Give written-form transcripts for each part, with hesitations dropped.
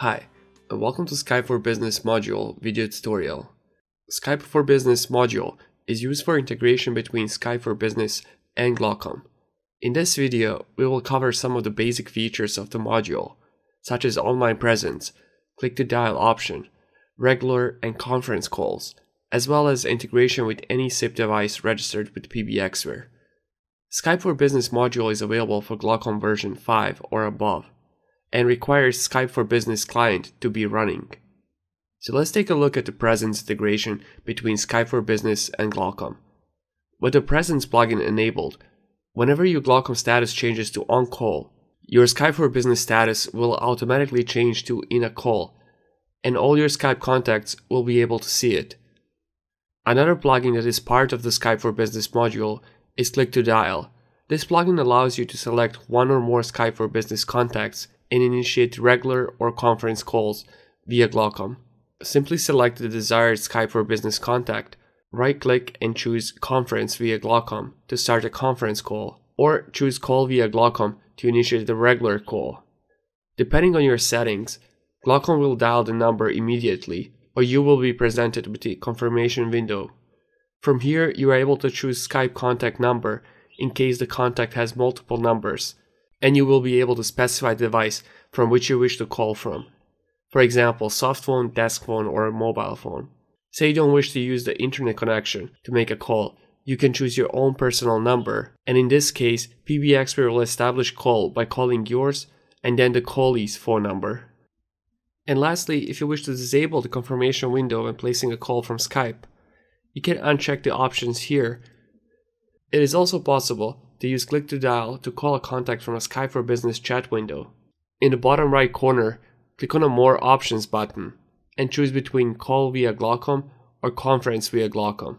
Hi, and welcome to Skype for Business module video tutorial. Skype for Business module is used for integration between Skype for Business and gloCOM. In this video, we will cover some of the basic features of the module, such as online presence, click-to-dial option, regular and conference calls, as well as integration with any SIP device registered with PBXware. Skype for Business module is available for gloCOM version 5 or above, and requires Skype for Business client to be running. So let's take a look at the presence integration between Skype for Business and gloCOM. With the presence plugin enabled, whenever your gloCOM status changes to on call, your Skype for Business status will automatically change to in a call, and all your Skype contacts will be able to see it. Another plugin that is part of the Skype for Business module is click-to-dial. This plugin allows you to select one or more Skype for Business contacts and initiate regular or conference calls via gloCOM. Simply select the desired Skype for Business contact, right-click and choose Conference via gloCOM to start a conference call, or choose Call via gloCOM to initiate the regular call. Depending on your settings, gloCOM will dial the number immediately, or you will be presented with the confirmation window. From here, you are able to choose Skype contact number in case the contact has multiple numbers, and you will be able to specify the device from which you wish to call from. For example, soft phone, desk phone, or a mobile phone. Say you don't wish to use the internet connection to make a call, you can choose your own personal number, and in this case, PBXware will establish call by calling yours and then the callee's phone number. And lastly, if you wish to disable the confirmation window when placing a call from Skype, you can uncheck the options here. It is also possible to use click-to-dial to call a contact from a Skype for Business chat window. In the bottom right corner, click on the More Options button and choose between Call via gloCOM or Conference via gloCOM.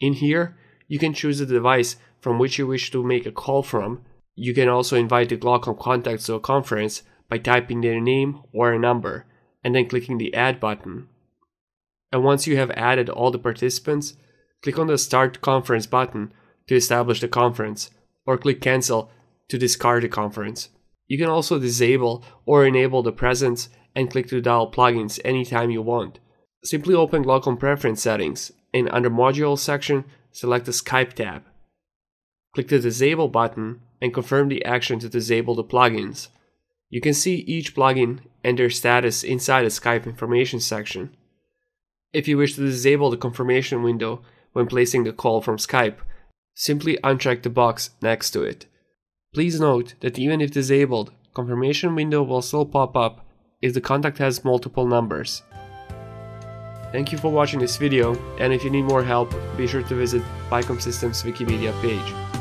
In here, you can choose the device from which you wish to make a call from. You can also invite the gloCOM contacts to a conference by typing their name or a number and then clicking the Add button. And once you have added all the participants, click on the Start Conference button to establish the conference, or click Cancel to discard the conference. You can also disable or enable the presence and click-to-dial plugins anytime you want. Simply open gloCOM Preference Settings, and under Module section, select the Skype tab. Click the Disable button and confirm the action to disable the plugins. You can see each plugin and their status inside the Skype Information section. If you wish to disable the confirmation window when placing the call from Skype, simply uncheck the box next to it. Please note that even if disabled, confirmation window will still pop up if the contact has multiple numbers. Thank you for watching this video, and if you need more help, be sure to visit Bicom Systems Wikimedia page.